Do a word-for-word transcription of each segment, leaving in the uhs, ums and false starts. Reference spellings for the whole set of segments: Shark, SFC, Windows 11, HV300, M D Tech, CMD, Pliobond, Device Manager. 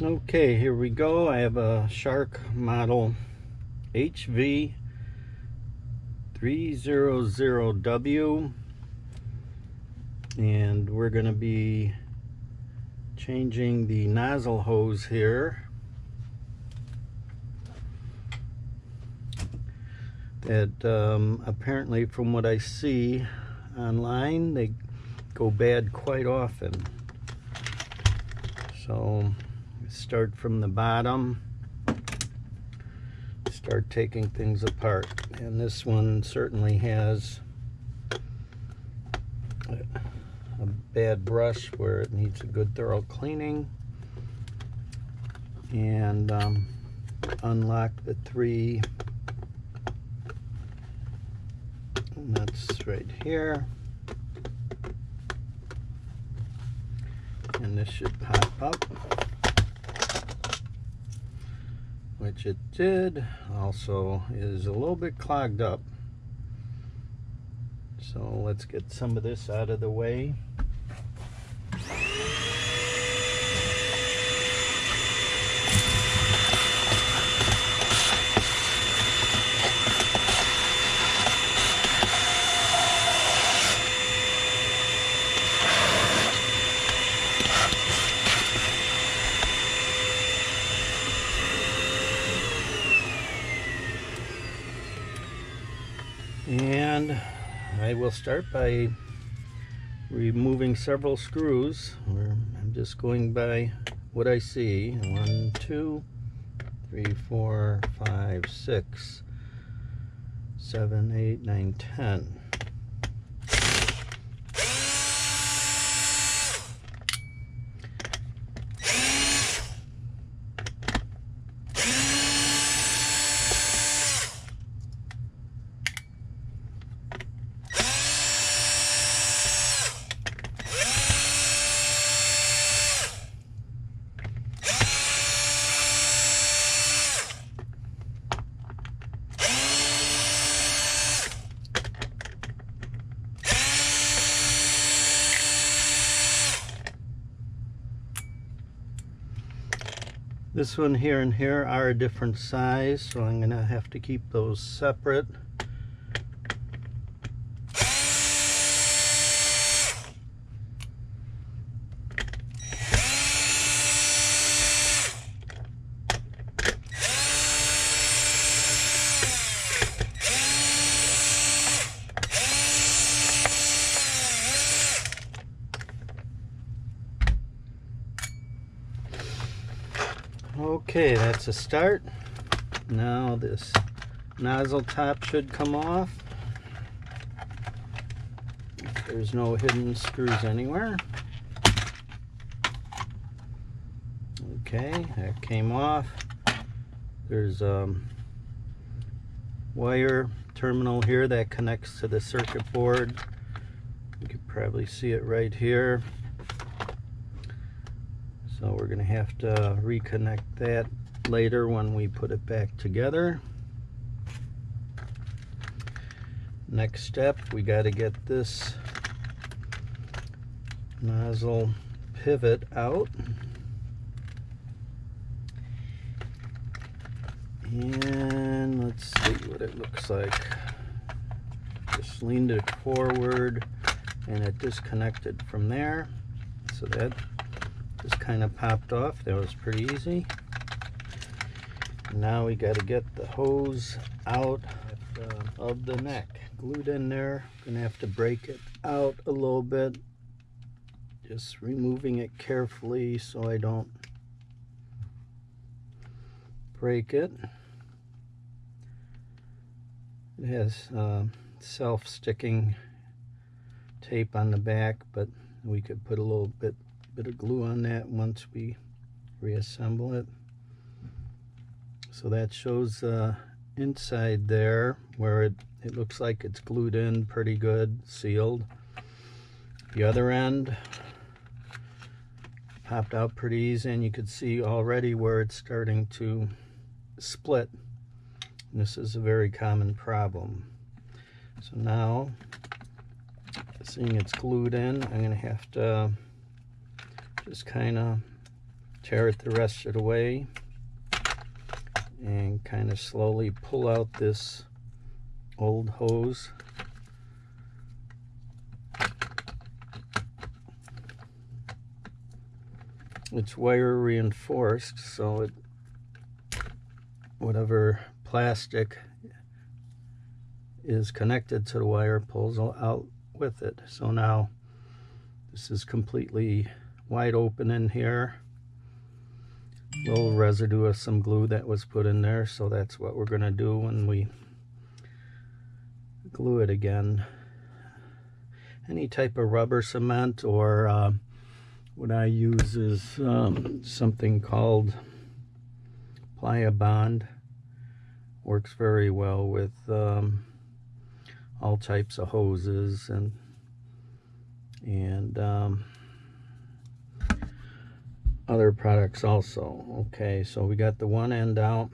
Okay, here we go. I have a Shark model H V three hundred W, and we're going to be changing the nozzle hose here. That um, apparently, from what I see online, they go bad quite often. So start from the bottom, start taking things apart, and this one certainly has a bad brush where it needs a good thorough cleaning, and um, unlock the three, and that's right here, and this should pop up, which it did. Also is a little bit clogged up, so let's get some of this out of the way. And I will start by removing several screws. I'm just going by what I see. One, two, three, four, five, six, seven, eight, nine, ten. This one here and here are a different size, so I'm going to have to keep those separate. Okay, that's a start. Now this nozzle top should come off. There's no hidden screws anywhere. Okay, that came off. There's a wire terminal here that connects to the circuit board. You can probably see it right here. So we're going to have to reconnect that later when we put it back together. Next step, we got to get this nozzle pivot out. And let's see what it looks like. Just leaned it forward and it disconnected from there. So that just kind of popped off. That was pretty easy. Now we got to get the hose out of the neck. Glued in there. Gonna have to break it out a little bit. Just removing it carefully so I don't break it. It has uh, self-sticking tape on the back, but we could put a little bit bit of glue on that once we reassemble it. So that shows uh, inside there where it, it looks like it's glued in pretty good, sealed. The other end popped out pretty easy, and you could see already where it's starting to split. And this is a very common problem. So now, seeing it's glued in, I'm going to have to just kind of tear it the rest of the way and kind of slowly pull out this old hose. It's wire reinforced, so it, whatever plastic is connected to the wire pulls out with it. So now this is completely wide open in here. Little residue of some glue that was put in there, so that's what we're going to do when we glue it again. Any type of rubber cement, or uh, what I use is um, something called Pliobond. Works very well with um, all types of hoses and and um, other products also. Okay, so we got the one end out.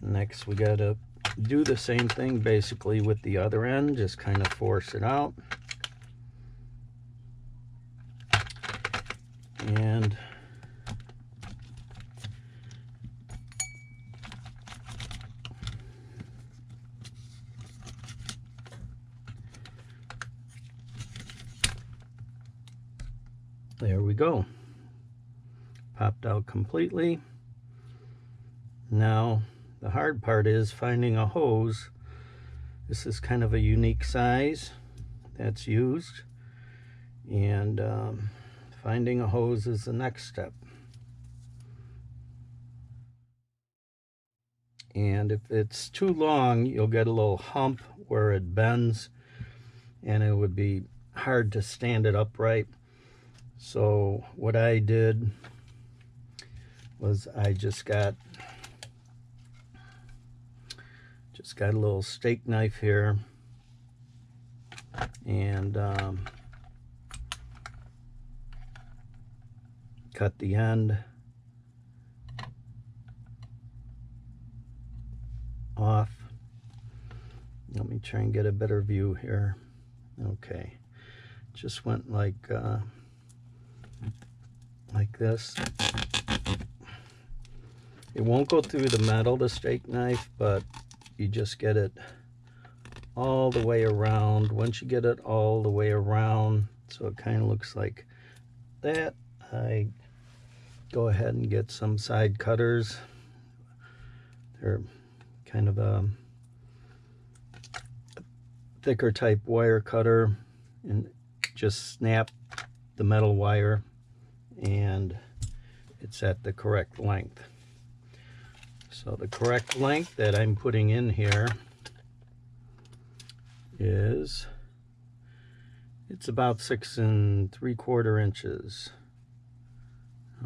Next we gotta do the same thing basically with the other end, just kind of force it out. And there we go. Popped out completely. Now, the hard part is finding a hose. This is kind of a unique size that's used. And um, finding a hose is the next step. And if it's too long, you'll get a little hump where it bends, and it would be hard to stand it upright. So what I did was I just got just got a little steak knife here, and um, cut the end off. Let me try and get a better view here. Okay, just went like uh, like this. It won't go through the metal, the steak knife, but you just get it all the way around. Once you get it all the way around, so it kind of looks like that, I go ahead and get some side cutters. They're kind of a thicker type wire cutter, and just snap the metal wire, and it's at the correct length. So the correct length that I'm putting in here is, it's about six and three quarter inches.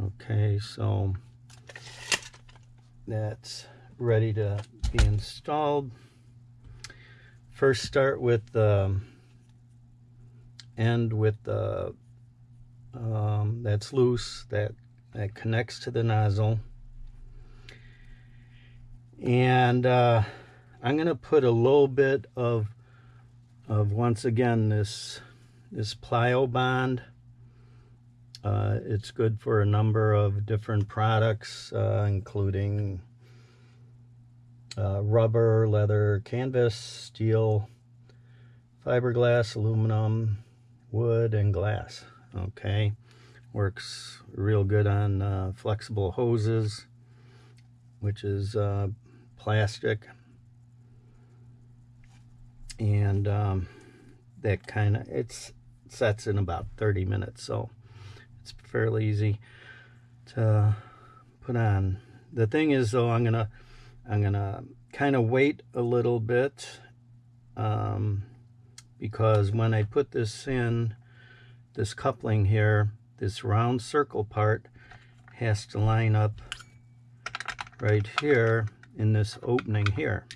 Okay, so that's ready to be installed. First start with the end with the Um, that's loose, that, that connects to the nozzle. And uh, I'm going to put a little bit of, of once again, this, this Pliobond. Uh, it's good for a number of different products, uh, including uh, rubber, leather, canvas, steel, fiberglass, aluminum, wood, and glass. Okay, works real good on uh, flexible hoses, which is uh, plastic, and um, that kind of, it's sets in about thirty minutes, so it's fairly easy to put on. The thing is, though, I'm gonna I'm gonna kind of wait a little bit, um, because when I put this in, this coupling here, this round circle part has to line up right here in this opening here.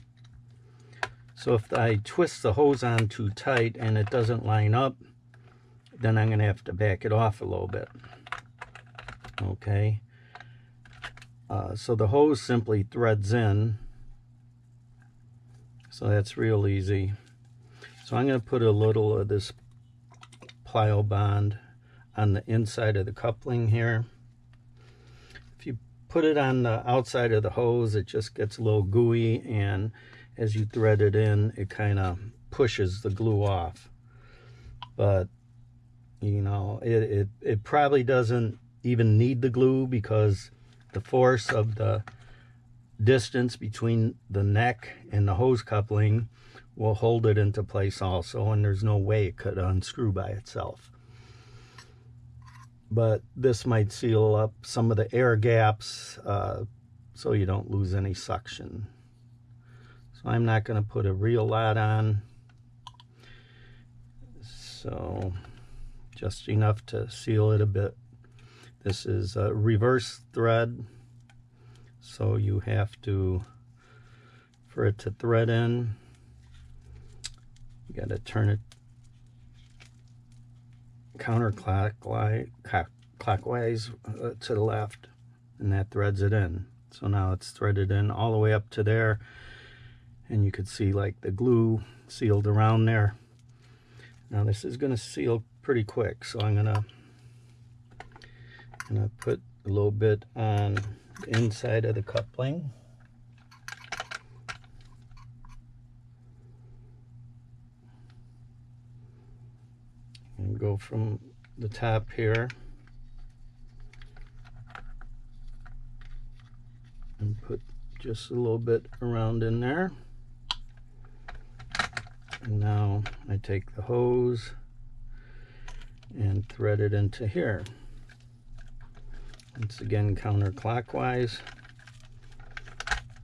So if I twist the hose on too tight and it doesn't line up, then I'm going to have to back it off a little bit. Okay. Uh, so the hose simply threads in. So that's real easy. So I'm going to put a little of this Pliobond on the inside of the coupling here. If you put it on the outside of the hose, it just gets a little gooey, and as you thread it in, it kind of pushes the glue off. But you know, it, it it probably doesn't even need the glue, because the force of the distance between the neck and the hose coupling will hold it into place also, and there's no way it could unscrew by itself. But this might seal up some of the air gaps uh, so you don't lose any suction. So I'm not going to put a real lot on, so just enough to seal it a bit. This is a reverse thread, so you have to, for it to thread in, you got to turn it counterclockwise clockwise uh, to the left, and that threads it in. So now it's threaded in all the way up to there, and you could see like the glue sealed around there. Now this is going to seal pretty quick, so I'm gonna gonna put a little bit on the inside of the coupling. And go from the top here and put just a little bit around in there. And now I take the hose and thread it into here. Once again, counterclockwise.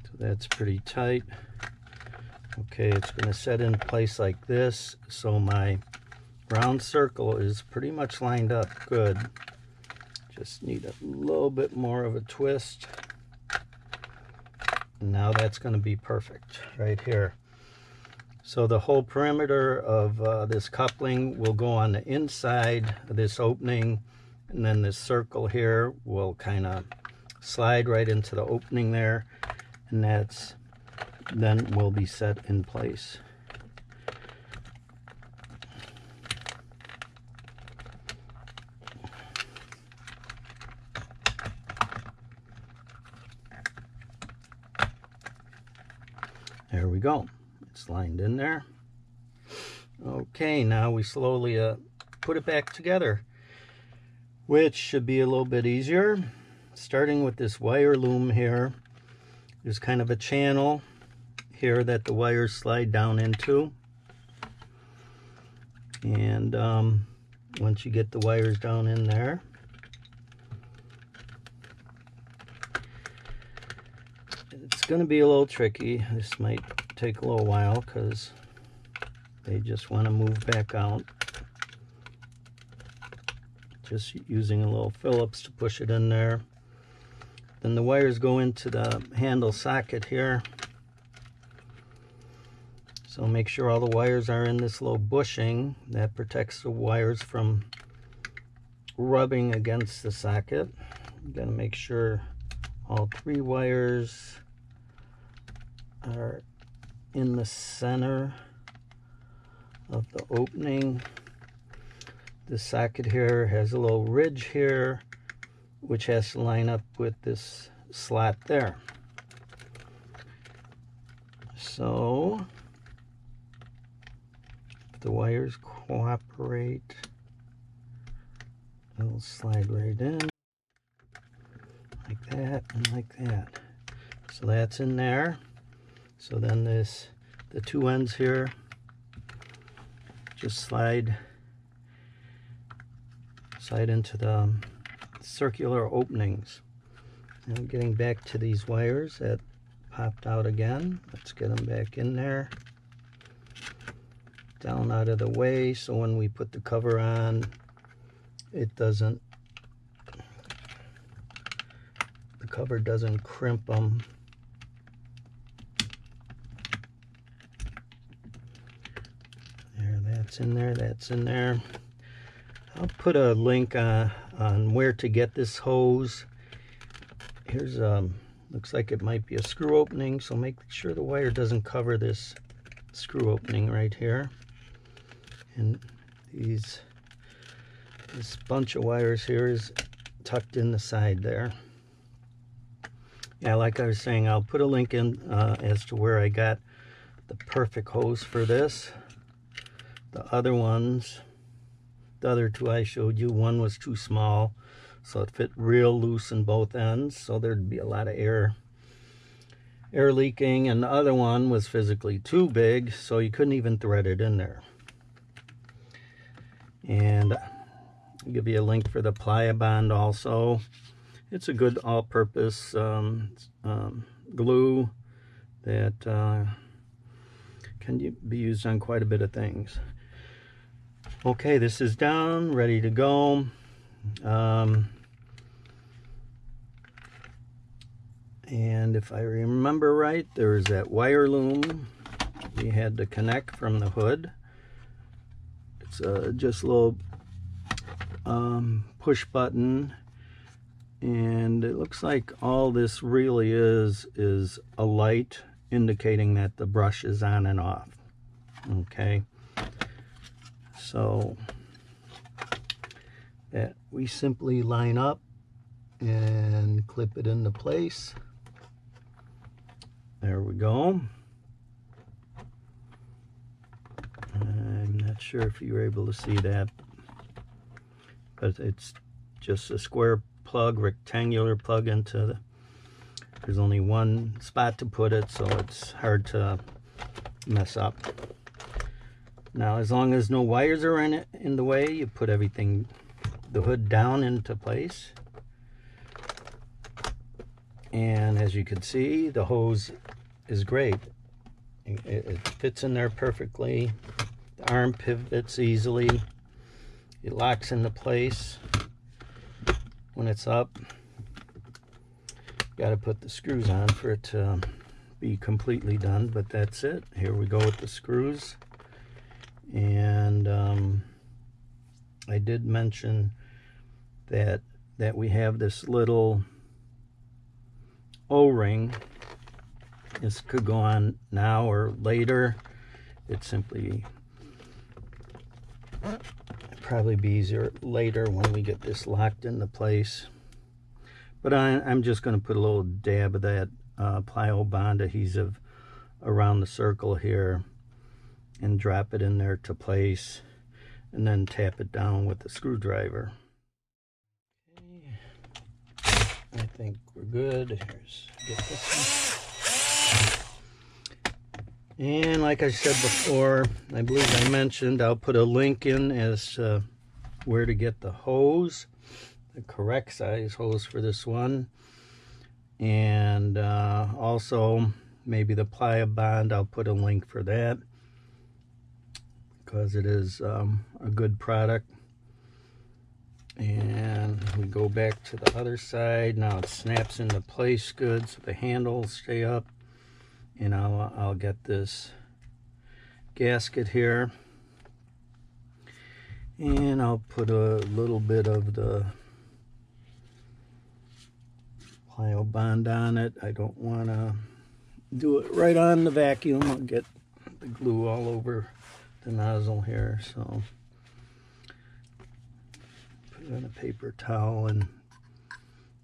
So that's pretty tight. Okay, it's going to set in place like this, so my round circle is pretty much lined up good. Just need a little bit more of a twist. Now that's going to be perfect right here. So the whole perimeter of uh, this coupling will go on the inside of this opening, and then this circle here will kind of slide right into the opening there, and that's then will be set in place. There we go. Lined in there. Okay, now we slowly uh, put it back together, which should be a little bit easier. Starting with this wire loom here, there's kind of a channel here that the wires slide down into, and um, once you get the wires down in there, it's going to be a little tricky. This might take a little while because they just want to move back out. Just using a little Phillips to push it in there. Then the wires go into the handle socket here. So make sure all the wires are in this little bushing that protects the wires from rubbing against the socket. You gotta make sure all three wires are in the center of the opening. This socket here has a little ridge here, which has to line up with this slot there. So if the wires cooperate, it'll slide right in like that and like that. So that's in there. So then this, the two ends here just slide, slide into the circular openings. Now getting back to these wires that popped out again. Let's get them back in there. Down out of the way, so when we put the cover on, it doesn't, the cover doesn't crimp them. That's in there, that's in there. I'll put a link uh, on where to get this hose. Here's um looks like it might be a screw opening, so make sure the wire doesn't cover this screw opening right here. And these This bunch of wires here is tucked in the side there. Yeah, like I was saying, I'll put a link in uh, as to where I got the perfect hose for this. The other ones, the other two I showed you, one was too small, so it fit real loose in both ends, so there'd be a lot of air air leaking, and the other one was physically too big, so you couldn't even thread it in there. And I'll give you a link for the Pliobond also. It's a good all-purpose um, um, glue that uh, can be used on quite a bit of things. Okay, this is down, ready to go. Um, and if I remember right, there is that wire loom we had to connect from the hood. It's uh, just a little um, push button. And it looks like all this really is is a light indicating that the brush is on and off. Okay, so that we simply line up and clip it into place. There we go. I'm not sure if you were able to see that, but it's just a square plug, rectangular plug into the, there's only one spot to put it, so it's hard to mess up. Now, as long as no wires are in it in the way, you put everything, the hood down into place. And as you can see, the hose is great. It, it fits in there perfectly. The arm pivots easily. It locks into place. When it's up, got to put the screws on for it to be completely done, but that's it. Here we go with the screws. And um, I did mention that that we have this little O-ring. This could go on now or later. It simply probably be easier later when we get this locked into place. But I, I'm just going to put a little dab of that uh, Pliobond adhesive around the circle here and drop it in there to place, and then tap it down with the screwdriver. Okay. I think we're good. Here's, get this one. And like I said before, I believe I mentioned, I'll put a link in as to uh, where to get the hose, the correct size hose for this one. And uh, also maybe the Pliobond, I'll put a link for that, because it is um, a good product. And we go back to the other side. Now it snaps into place good, so the handles stay up. And I'll, I'll get this gasket here, and I'll put a little bit of the Pliobond on it. I don't want to do it right on the vacuum. I'll get the glue all over the nozzle here, so put it on a paper towel and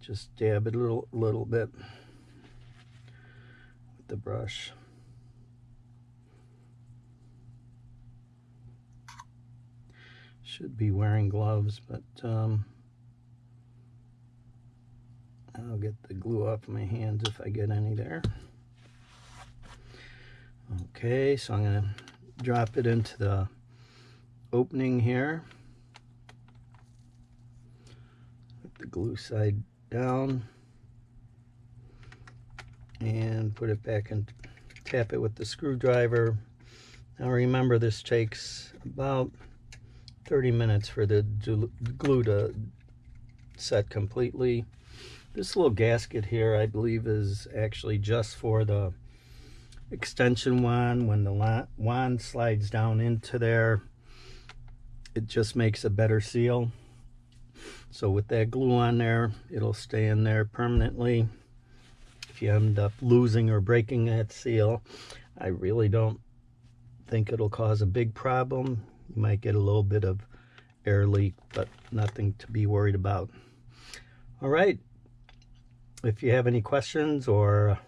just dab it a little, little bit with the brush. Should be wearing gloves, but um, I'll get the glue off my hands if I get any there. Okay, so I'm going to drop it into the opening here. Put the glue side down and put it back and tap it with the screwdriver. Now remember, this takes about thirty minutes for the glue to set completely. This little gasket here, I believe, is actually just for the extension wand. When the wand slides down into there, it just makes a better seal. So with that glue on there, it'll stay in there permanently. If you end up losing or breaking that seal, I really don't think it'll cause a big problem. You might get a little bit of air leak, but nothing to be worried about. All right, if you have any questions or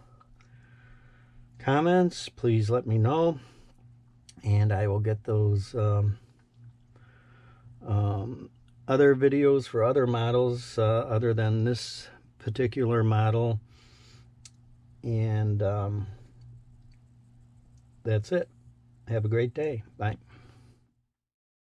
comments, please let me know, and I will get those um, um, other videos for other models uh, other than this particular model. And um, that's it. Have a great day. Bye.